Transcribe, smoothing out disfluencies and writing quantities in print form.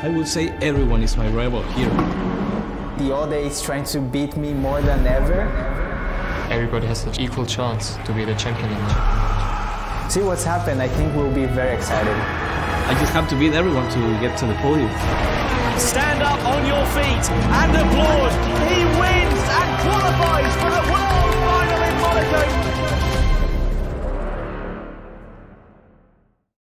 I would say everyone is my rival here. The other is trying to beat me more than ever. Everybody has an equal chance to be the champion. See what's happened, I think we'll be very excited. I just have to beat everyone to get to the podium. Stand up on your feet and applaud. He wins!